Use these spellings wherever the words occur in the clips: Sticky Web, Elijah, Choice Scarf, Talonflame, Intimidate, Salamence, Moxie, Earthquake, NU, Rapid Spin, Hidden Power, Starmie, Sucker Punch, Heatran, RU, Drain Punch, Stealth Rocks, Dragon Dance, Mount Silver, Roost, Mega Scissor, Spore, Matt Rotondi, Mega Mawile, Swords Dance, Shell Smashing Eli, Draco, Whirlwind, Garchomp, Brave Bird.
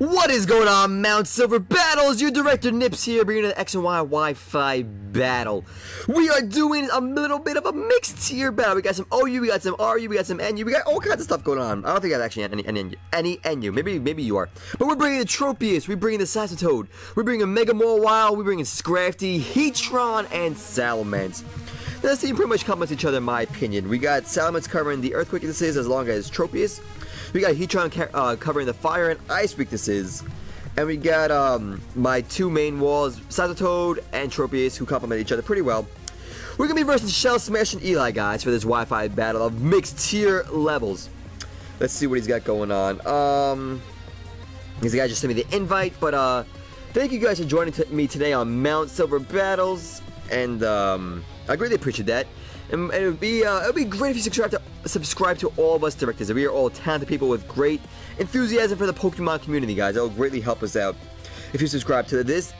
What is going on, Mount Silver Battles? Your director Nips here, bringing an X and Y Wi-Fi battle. We are doing a little bit of a mixed tier battle. We got some OU, we got some RU, we got some NU, we got all kinds of stuff going on. I don't think I've actually had any NU. Maybe you are. But we're bringing the Tropius, we're bringing the Sazatoad, we're bringing Mega Mawile, we're bringing Scrafty, Heatran, and Salamence. This team pretty much complements each other, in my opinion. We got Salamence covering the Earthquake weaknesses as long as Tropius. We got Heatran covering the Fire and Ice weaknesses. And we got my two main walls, Sazatoad and Tropius, who complement each other pretty well. We're going to be versus Shell Smash and Eli, guys, for this Wi-Fi battle of mixed tier levels. Let's see what he's got going on. This guy just sent me the invite, but thank you guys for joining me today on Mount Silver Battles. And I greatly appreciate that, and it would be great if you subscribe to all of us directors. We are all talented people with great enthusiasm for the Pokemon community, guys. That will greatly help us out if you subscribe to this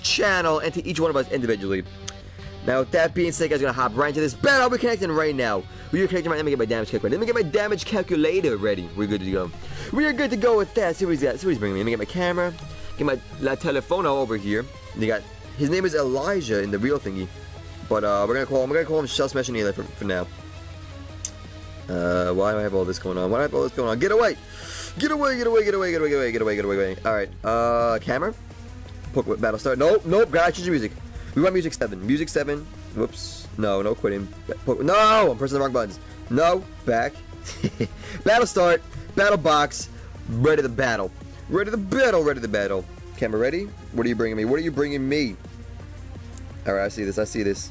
channel and to each one of us individually. Now, with that being said, guys, we're gonna hop right into this battle. I'll be connecting right now. We are connecting right now. Let me get my damage calculator. Let me get my damage calculator ready. We're good to go. We are good to go with that. See what he's got. See what he's bringing me. Let me get my camera. Get my La Telefono over here. They got. His name is Elijah in the real thingy, but we're gonna call him Shell Smash and Eli for now. Why do I have all this going on? Why do I have all this going on? Get away! Get away! Get away! Get away! Get away! Get away! Get away! Get away! Get away! All right. Camera. Pokemon battle start. Nope. Nope. Gotta change the music. We want music 7. Music 7. Whoops. No. No quitting. No. I'm pressing the wrong buttons. No. Back. Battle start. Battle box. Ready to battle. Ready to battle. Ready to battle. Camera ready? What are you bringing me? What are you bringing me? Alright, I see this. I see this.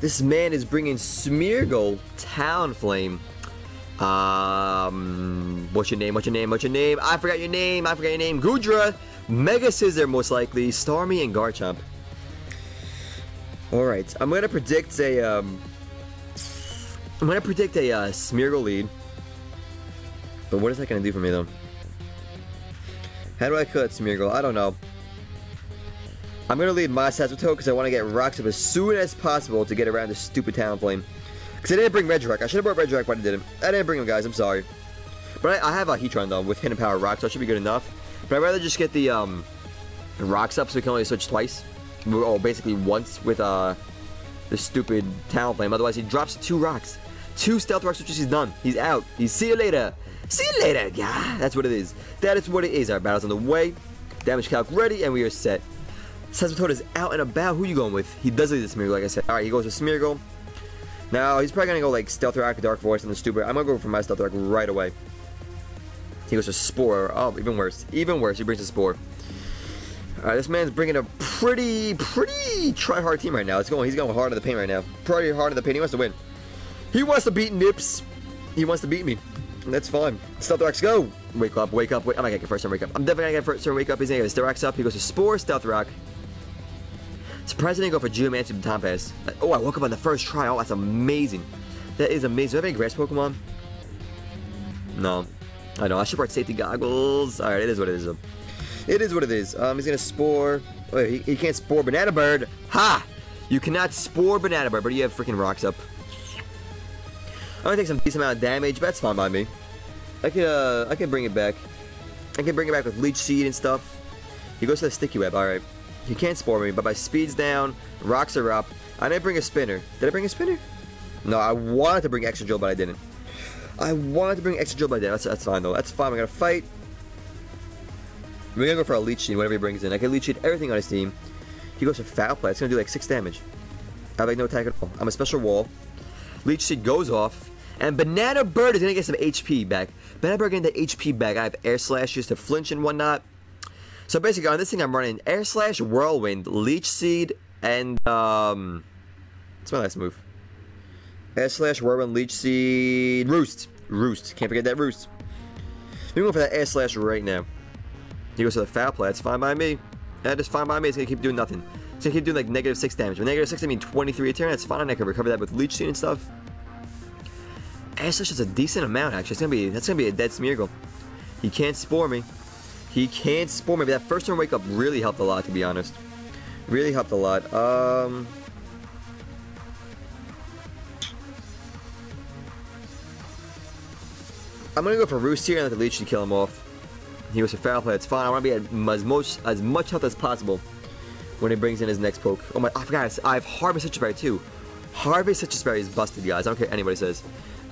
This man is bringing Smeargle, Talonflame. What's your name? What's your name? What's your name? I forgot your name. I forgot your name. Goodra, Mega Scissor, most likely, Starmie, and Garchomp. Alright, I'm gonna predict a Smeargle lead. But what is that gonna do for me though? How do I kill that Smeargle? I don't know. I'm gonna leave my Sazatoad because I want to get rocks up as soon as possible to get around this stupid Talonflame. Because I didn't bring Regirock. I should have brought Regirock, but I didn't. I didn't bring him, guys. I'm sorry. But I have a Heatran though with Hidden Power Rock, so I should be good enough. But I'd rather just get the rocks up so we can only switch twice. Well, basically once with the stupid Talonflame. Otherwise, he drops 2 rocks. 2 Stealth Rocks, which is he's done. He's out. He's see you later. See you later, guy. That's what it is. That is what it is. Our battle's on the way. Damage calc ready, and we are set. Sazatoad is out and about. Who you going with? He does lead the Smeargle, like I said. Alright, he goes with Smeargle. Now, he's probably going to go like Stealth Rock, Dark Forest, and the stupid. I'm going to go for my Stealth Rock right away. He goes to Spore. Oh, even worse. Even worse. He brings a Spore. Alright, this man's bringing a pretty try-hard team right now. He's going hard in the paint right now. Pretty hard in the paint. He wants to win. He wants to beat Nips. He wants to beat me. That's fine. Stealth Rocks, go! Wake up, wake up, wake up. I'm not gonna get first turn wake up. I'm definitely gonna get first turn wake up. He's gonna get his Stealth Rocks up. He goes to Spore, Stealth Rock. Surprised I didn't go for Geomancy to the Time Pass. Oh, I woke up on the first try. Oh, that's amazing. That is amazing. Do I have any Grass Pokemon? No. I know. I should brought Safety Goggles. Alright, it is what it is. It is what it is. He's gonna Spore. Wait, he can't Spore Banana Bird. Ha! You cannot Spore Banana Bird, but you have freaking rocks up. I'm gonna take some decent amount of damage, but that's fine by me. I can bring it back. I can bring it back with Leech Seed and stuff. He goes to the Sticky Web, alright. He can't Spore me, but my speed's down, rocks are up. I didn't bring a Spinner. Did I bring a Spinner? No, I wanted to bring Extra Drill, but I didn't. I wanted to bring Extra Drill, but I didn't. That's fine, though. That's fine. We're gonna fight. We're gonna go for a Leech Seed, whatever he brings in. I can Leech Seed everything on his team. He goes for Foul Play. It's gonna do like 6 damage. I have like no attack at all. I'm a special wall. Leech Seed goes off. And Banana Bird is going to get some HP back. Banana Bird getting the HP back. I have Air Slash just to flinch and whatnot. So basically on this thing I'm running Air Slash, Whirlwind, Leech Seed, and what's my last move? Air Slash, Whirlwind, Leech Seed, Roost. Roost. Can't forget that Roost. We're going for that Air Slash right now. He goes to the Foul Play. That's fine by me. That is fine by me. It's going to keep doing nothing. It's going to keep doing like negative 6 damage. With negative 6 I mean 23 a turn. That's fine. I can recover that with Leech Seed and stuff. Air Slash is a decent amount, actually. It's gonna be, that's going to be a dead Smeargle. He can't Spore me. He can't Spore me. But that first turn wake up really helped a lot, to be honest. Really helped a lot. I'm going to go for Roost here and let the Leech Seed kill him off. He goes for Foul Play. It's fine. I want to be at as much health as possible when he brings in his next poke. Oh my, I forgot. I have Harvest Citrus Berry too. Harvest Citrus Berry is busted, guys. I don't care what anybody says.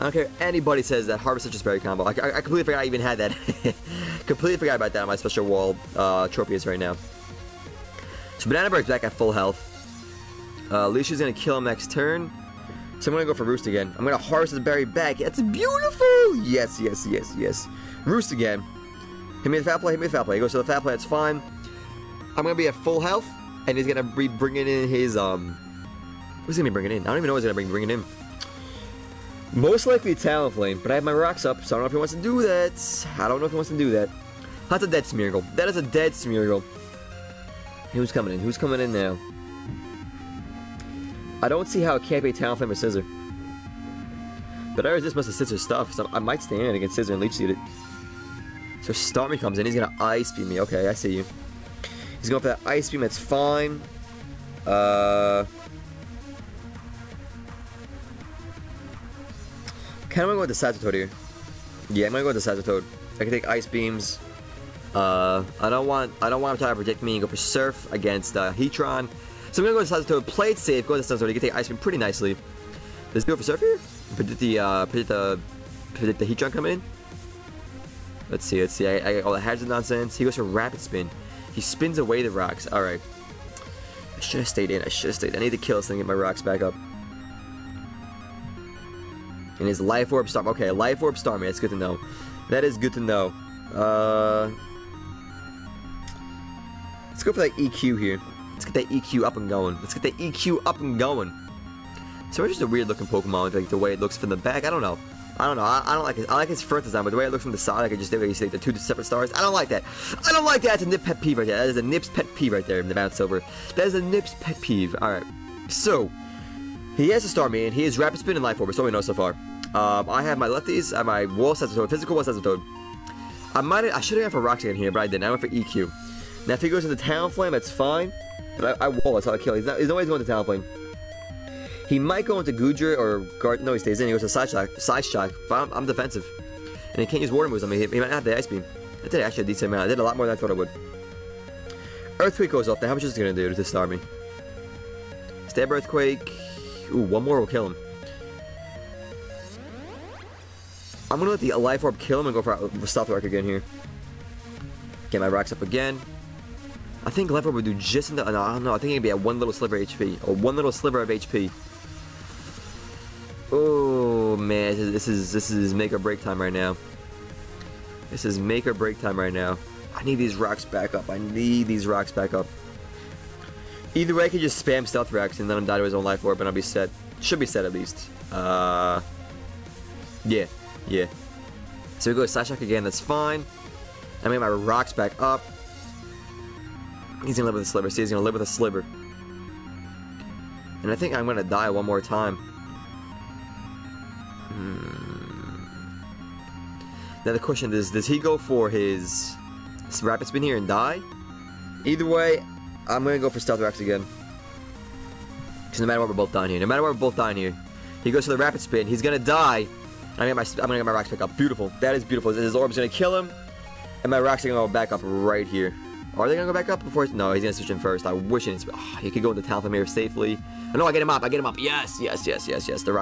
I don't care if anybody says that Harvest Citrus Berry combo. I completely forgot I even had that. Completely forgot about that on my special wall Tropius right now. So Banana Bird's back at full health. Leech is going to kill him next turn. So I'm going to go for Roost again. I'm going to Harvest the Berry back. That's beautiful! Yes, yes, yes, yes. Roost again. Hit me with the Foul Play, hit me with the Foul Play. He goes to the Foul Play, it's fine. I'm going to be at full health, and he's going to be bringing in his, who's going to be bringing in? I don't even know who's going to be bringing in. Most likely Talonflame, but I have my rocks up, so I don't know if he wants to do that. I don't know if he wants to do that. That's a dead Smeargle. That is a dead Smeargle. Who's coming in? Who's coming in now? I don't see how it can't be Talonflame or Scissor. But I resist most of Scissor's stuff, so I might stand in against Scissor and Leech Seed it. So Starmie comes in, he's gonna Ice Beam me. Okay, I see you. He's going for that Ice Beam, that's fine. Kinda wanna go with the Sazatoad here. Yeah, I'm gonna go with the Sazatoad. I can take Ice Beams. I don't want him to protect me and go for Surf against Heatran. So I'm gonna go to Sazatoad, play it safe, go to Sazatoad, you can take Ice Beam pretty nicely. Let's go for Surf here? Predict the Heatran coming in. Let's see, I got all the hazard nonsense. He goes for Rapid Spin. He spins away the rocks. Alright. I should have stayed in. I need to kill this thing and get my rocks back up. And his Life Orb Starmie. Okay, Life Orb Starmie. That's good to know. That is good to know. Let's go for that EQ here. Let's get that EQ up and going. So it's just a weird looking Pokemon. Like the way it looks from the back. I don't know. I don't like it. I like his front design, but the way it looks from the side, like I just did, where you see like the two separate stars. I don't like that. That's a Nips pet peeve right there. That is a Nips pet peeve right there in the Mount Silver. That is a Nips pet peeve. All right. So. He has a Starmie, and he is Rapid Spin and Life Orb, that's all we know so far. I have my lefties, I have my wall Sazatoad, physical wall Sazatoad. I should have gone for Rocks again here, but I didn't. I went for EQ. Now if he goes into Talonflame, that's fine. But I wall, that's how I kill. There's no way he's going to Talonflame. He might go into Goodra or Garchomp. No, he stays in. He goes to Side Shock. But I'm defensive. And he can't use water moves on me. He might not have the Ice Beam. I did actually a decent amount. I did a lot more than I thought I would. Earthquake goes off. Now how much is it going to do to Starmie? Stab Earthquake. Ooh, one more will kill him. I'm gonna let the Life Orb kill him and go for Stealth Rock again here. Get my rocks up again. I think Life Orb would do just enough. No, I don't know. I think he'd be at one little sliver of HP. Or one little sliver of HP. Oh man, this is make or break time right now. I need these rocks back up. Either way, I could just spam Stealth Rocks and let him die to his own Life Orb, and I'll be set. Should be set, at least. Yeah. So we go to Side Shock again, that's fine. I made my rocks back up. He's gonna live with a sliver. See, he's gonna live with a sliver. And I think I'm gonna die one more time. Now the question is, does he go for his Rapid Spin here and die? Either way, I'm gonna go for Stealth Rocks again. Because no matter what, we're both dying here. He goes for the Rapid Spin. He's gonna die. I'm gonna get my rocks back up. Beautiful. That is beautiful. His orb's gonna kill him, and my rocks are gonna go back up right here. Are they gonna go back up before? No, he's gonna switch in first. I wish it. Oh, he could go into Talonflame here safely. Oh, no, I get him up. Yes. The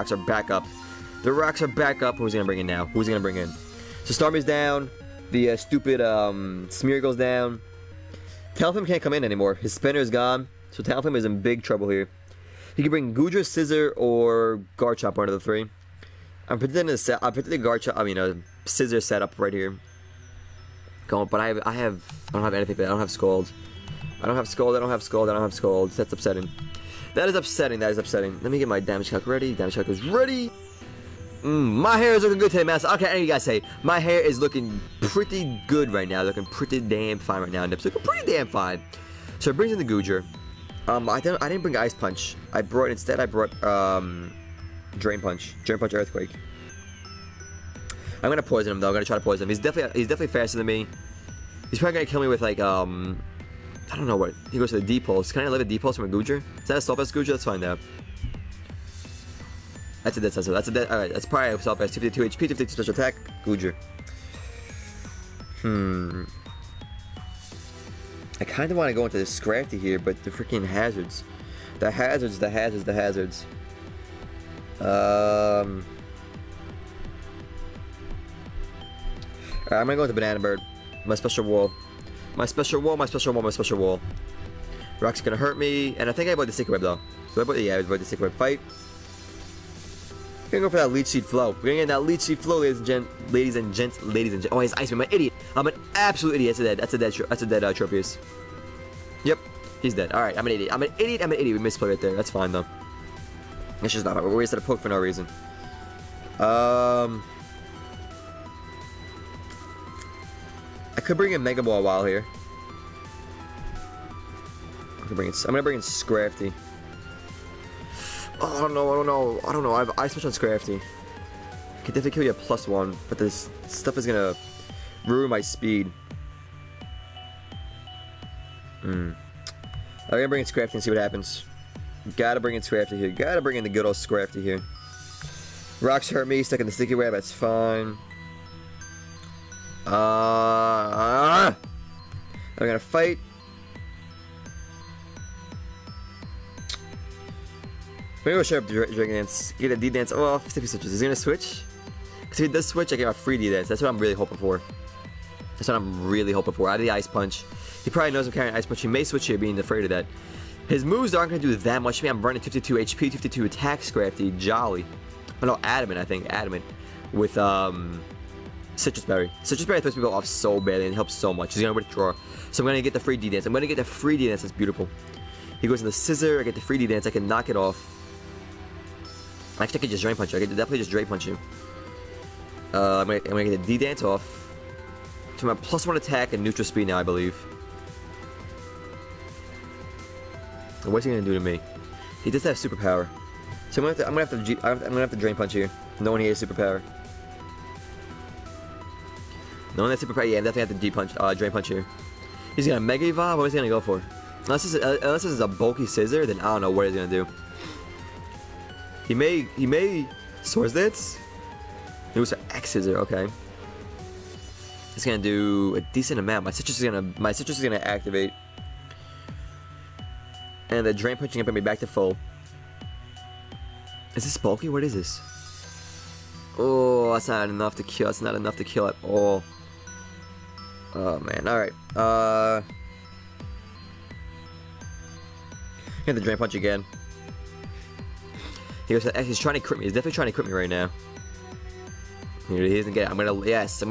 rocks are back up. Who's gonna bring in now? So Starmie's down. The stupid Smeargle's down. Talonflame can't come in anymore. His spinner is gone, so Talonflame is in big trouble here. He can bring Goodra, Scissor, or Garchomp, one of the three. I'm predicting a Scissor setup right here. But I don't have anything for that. I don't have Scald. That's upsetting. That is upsetting. Let me get my damage calc ready. Damage calc is ready. My hair is looking good today, Master. Okay, I need you guys to say, my hair is looking pretty good right now. Looking pretty damn fine right now. Nips looking pretty damn fine. So it brings in the Goodra. I didn't bring Ice Punch. I brought Drain Punch. Drain Punch Earthquake. I'm gonna poison him though. I'm gonna try to poison him. He's definitely faster than me. He's probably gonna kill me with like I don't know what. He goes to the D Pulse. Can I live a D Pulse from a Goodra? Is that a Soulpass Goodra? Let's find out. That's a dead. Alright, that's probably a Soulpass. 252 HP, 252 special attack, Goodra. I kind of want to go into this Scrafty here, but the freaking hazards. The hazards. Alright, I'm gonna go with the Banana Bird. My special wall. Rock's gonna hurt me, and I think I avoid the Secret Web though. So I avoid the Secret Web fight. We're gonna go for that Leech Seed Flow. We're gonna get that Leech Seed Flow, ladies and gents. Oh, he's Ice Beam. I'm an idiot. I'm an absolute idiot. That's a dead Tropius. Yep, he's dead. Alright, I'm an idiot. We misplay right there. That's fine though. It's just not. We wasted a poke for no reason. I could bring in Mega Mawile here. I'm gonna bring in Scrafty. Oh, I don't know. I have Ice Punch on Scrafty. Could definitely kill you at +1, but this stuff is gonna ruin my speed. I'm gonna bring in Scrafty and see what happens. Gotta bring in Scrafty here. Gotta bring in the good old Scrafty here. Rocks hurt me. Stuck in the sticky web. That's fine. I'm gonna fight. Maybe we'll shut up Dragon Dance. Get a D Dance off. See if he switches. Is he gonna switch? Because if he does switch, I get a free D Dance. That's what I'm really hoping for. I have the Ice Punch. He probably knows I'm carrying Ice Punch. He may switch here, being afraid of that. His moves aren't gonna do that much to me. I'm running 52 HP, 52 attack, Scrafty, Jolly. Oh no, Adamant, I think. Adamant. With, Citrus Berry. Citrus Berry throws people off so badly and helps so much. He's gonna withdraw. So I'm gonna get the free D Dance. That's beautiful. He goes in the Scissor. I get the free D Dance. I can knock it off. Actually, I could just Drain Punch him. I could definitely just Drain Punch him. I'm gonna get the D Dance off. To my +1 attack and neutral speed now, I believe. What's he gonna do to me? He does have superpower. So I'm gonna have to Drain Punch here. No one here has superpower. No one has superpower. Yeah, I'm definitely have to Drain Punch here. He's gonna Mega Evolve. What is he gonna go for? Unless this is a bulky Scissor, then I don't know what he's gonna do. He may Swords Dance. It was an X Scissor. Okay. He's gonna do a decent amount. My Citrus is gonna activate. And the Drain Punching up at me back to full. Is this bulky? What is this? Oh, that's not enough to kill. That's not enough to kill at all. Oh man. All right. Hit the Drain Punch again. He goes. He's trying to crit me. He's definitely trying to crit me right now. He doesn't get it. I'm gonna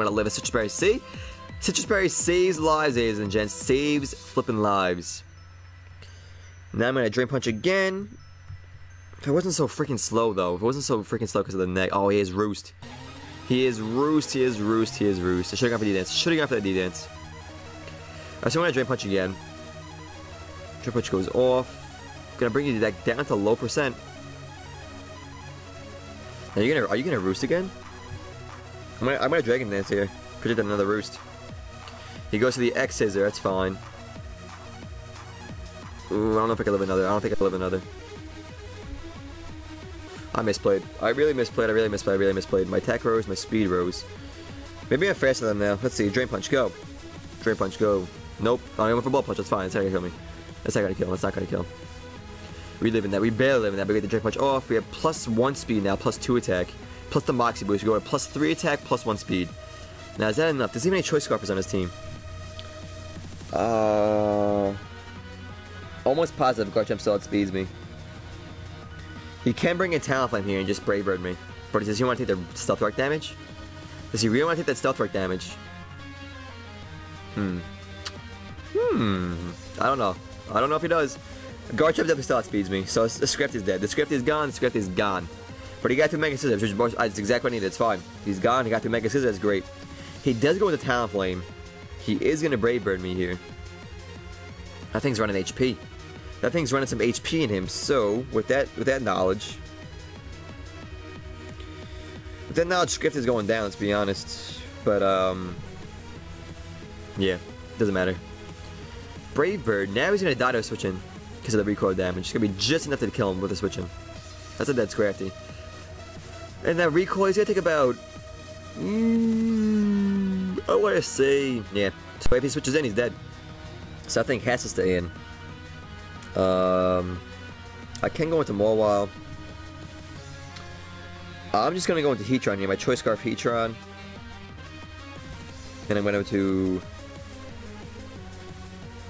live a Citrus Berry. See, Citrus Berry saves lives, ladies and gents. Saves flipping lives. Now I'm gonna Drain Punch again. If it wasn't so freaking slow though, because of the neck. Oh, he is Roost. He is Roost. I should've gone for the D-Dance. Alright, so I'm gonna Drain Punch again. Drain Punch goes off. Gonna bring you back down to low percent. Are you gonna Roost again? I'm gonna Dragon Dance here. Predict another Roost. He goes to the X Scissor, that's fine. Ooh, I don't know if I can live another. I misplayed. I really misplayed. My attack rose, my speed rose. Maybe I'm faster than them now. Let's see. Drain Punch, go. Nope. Oh, I went for Blood Punch. That's fine. That's not gonna kill me. That's not gonna kill. We barely live in that. We get the Drain Punch off. We have +1 speed now, +2 attack, plus the Moxie Boost. We go to +3 attack, +1 speed. Now, is that enough? Does he even have any Choice Scarfers on his team? Almost positive Garchomp still outspeeds me. He can bring in Talonflame here and just Brave Bird me. But does he want to take the Stealth Rock damage? Does he really want to take that Stealth Rock damage? I don't know if he does. Garchomp definitely still outspeeds me, so the Scrafty is dead. The Scrafty is gone. But he got through Mega Scissor, which is exactly what I needed. It's fine. He's gone. He got through Mega Scissor. That's great. He does go with the Talonflame. He is going to Brave Bird me here. That thing's running HP. That thing's running some HP in him, so with that knowledge, Scrafty is going down, let's be honest. But yeah, doesn't matter. Brave Bird, now he's gonna die to a switch in because of the recoil damage. It's gonna be just enough to kill him with a switch in. That's a dead Scrafty. And that recoil is gonna take about I wanna say yeah. So if he switches in, he's dead. So I think Hatch is the end. I can go into Mawile. I'm just going to go into Heatran here. My Choice Scarf Heatran. Then I went over to...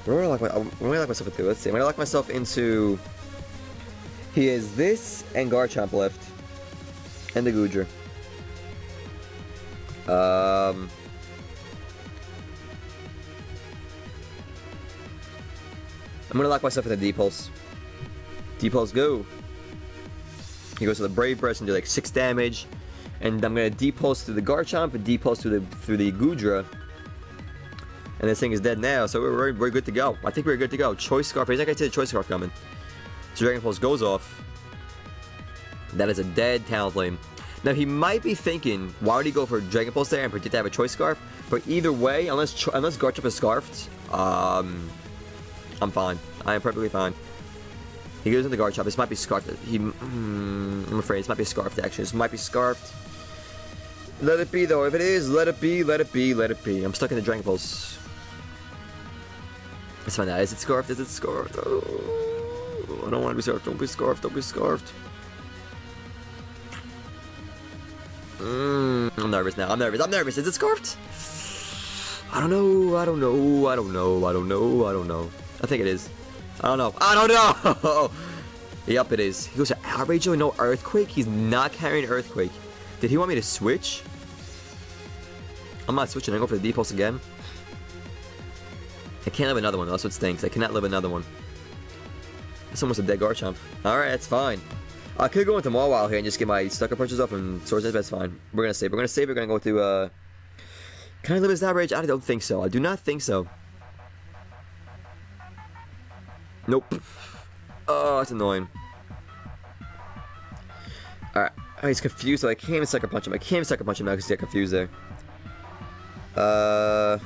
Where do I lock myself into? Let's see. I'm going to lock myself into... He has this and Garchomp left. And the Goodra. I'm gonna lock myself in the D-Pulse. D-Pulse go! He goes to the Brave Breast and do like 6 damage. And I'm gonna D-Pulse through the Garchomp and D-Pulse through the Goodra. And this thing is dead now, so we're good to go. I think we're good to go. Choice Scarf. He's not gonna see the Choice Scarf coming. So Dragon Pulse goes off. That is a dead Talonflame. Now he might be thinking, why would he go for Dragon Pulse there and predict to have a Choice Scarf? But either way, unless Garchomp is scarfed, I'm fine. I am perfectly fine. He goes into Garchomp. This might be scarfed. I'm afraid this might be scarfed actually. This might be scarfed. Let it be though. If it is, let it be. Let it be. Let it be. I'm stuck in the Dragon Pulse. Let's find out. Is it scarfed? Is it scarfed? Oh, I don't want to be scarfed. Don't be scarfed. Don't be scarfed. I'm nervous now. I'm nervous. I'm nervous. Is it scarfed? I don't know. I don't know. I don't know. I don't know. I don't know. I think it is. I don't know. I don't know! Yep, it is. He goes to Outrage. No Earthquake? He's not carrying Earthquake. Did he want me to switch? I'm not switching. I go for the D-Pulse again. I can't live another one. That's what stinks. I cannot live another one. That's almost a dead Garchomp. Alright, that's fine. I could go into Mawile here and just get my Sucker Punches off and Swords. That's fine. We're gonna save. We're gonna save. We're gonna go through, Can I live his Outrage? I don't think so. I do not think so. Nope. Oh, that's annoying. Alright. Oh, he's confused, so I can't even Sucker Punch him. I can't even Sucker Punch him now because he got confused there. I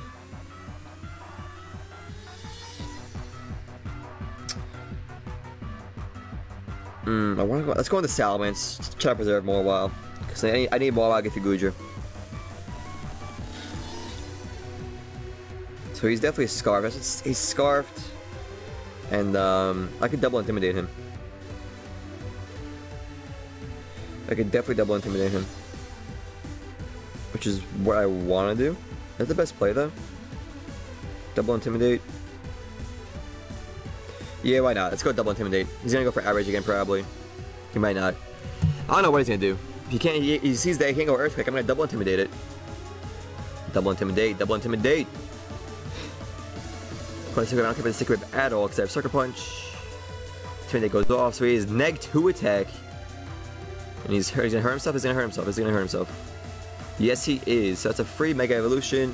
want to go... Let's go into Salamence. Let's try to preserve Mawile. Because I need Mawile to get through Goodra. So he's definitely scarfed. He's scarfed. And, I could double Intimidate him. I could definitely double Intimidate him. Which is what I want to do. That's the best play, though. Double Intimidate. Yeah, why not? Let's go double Intimidate. He's gonna go for Outrage again, probably. He might not. I don't know what he's gonna do. He can't. He sees that he can't go Earthquake. I'm gonna double Intimidate it. Double Intimidate. Double Intimidate. I don't care for the Sick Whip at all because I have Sucker Punch. Intimidate goes off, so he is neg 2 attack. And he's gonna hurt himself, he's gonna hurt himself, he's gonna hurt himself. Yes, he is. So that's a free Mega Evolution,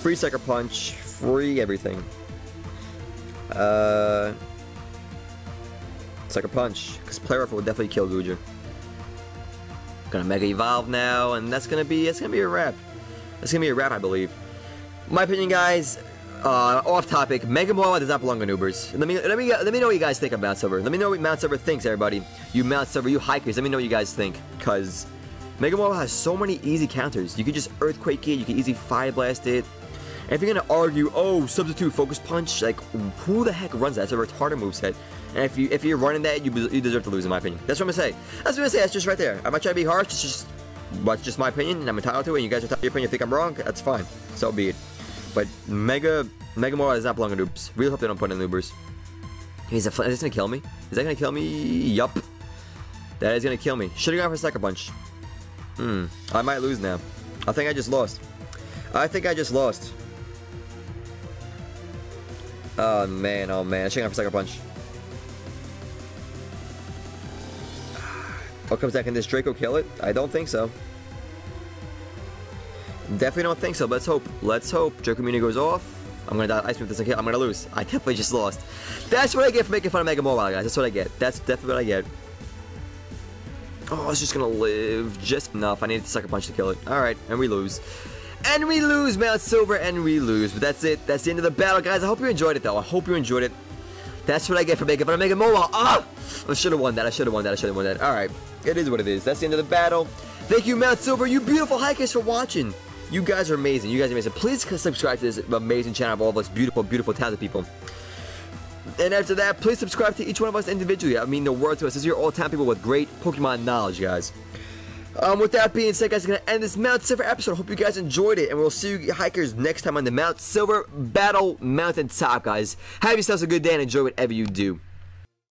free Sucker Punch, free everything. Sucker Punch, because Play Rifle will definitely kill Goodra. Gonna Mega Evolve now, and that's gonna be a wrap. That's gonna be a wrap, I believe. My opinion, guys. Off topic, Mega Mawile does not belong to noobers. Let me know what you guys think of Mount Silver. Let me know what Mount Silver thinks, everybody. You Mount Silver, you hikers, let me know what you guys think. Cause Mega Mawile has so many easy counters. You can just Earthquake it, you can easy Fire Blast it. And if you're gonna argue, oh, substitute Focus Punch, like who the heck runs that? It's a retarded moveset. And if you're running that, you deserve to lose in my opinion. That's what I'm gonna say. That's what I'm gonna say, that's just right there. I'm not trying to be harsh, it's just that's just my opinion, and I'm entitled to it, and you guys are entitled to your opinion. If you think I'm wrong, that's fine. So be it. But Mega Mawile does not belong in noobs. Really hope they don't put in noobers. Is that gonna kill me? Is that gonna kill me? Yup. That is gonna kill me. Should've gone for Sucker Punch. I might lose now. I think I just lost. I think I just lost. Oh man, oh man. I should've gone for Sucker Punch. What comes back? Can this Draco kill it? I don't think so. Definitely don't think so. Let's hope. Let's hope. Draco Mini goes off. I'm gonna die. Ice Beam doesn't kill. I'm gonna lose. I definitely just lost. That's what I get for making fun of Mega Mawile, guys. That's what I get. That's definitely what I get. Oh, it's just gonna live just enough. I needed to Sucker Punch to kill it. All right, and we lose. And we lose, Mount Silver, and we lose. But that's it. That's the end of the battle, guys. I hope you enjoyed it, though. I hope you enjoyed it. That's what I get for making fun of Mega Mawile. Ah! I should have won that. I should have won that. I should have won that. All right, it is what it is. That's the end of the battle. Thank you, Mount Silver. You beautiful hikers for watching. You guys are amazing. You guys are amazing. Please subscribe to this amazing channel of all of us beautiful, beautiful, talented people. And after that, please subscribe to each one of us individually. I mean the world to us. These are all time people with great Pokemon knowledge, guys. With that being said, guys, I'm going to end this Mount Silver episode. Hope you guys enjoyed it, and we'll see you hikers next time on the Mount Silver Battle Mountain Top, guys. Have yourselves a good day and enjoy whatever you do.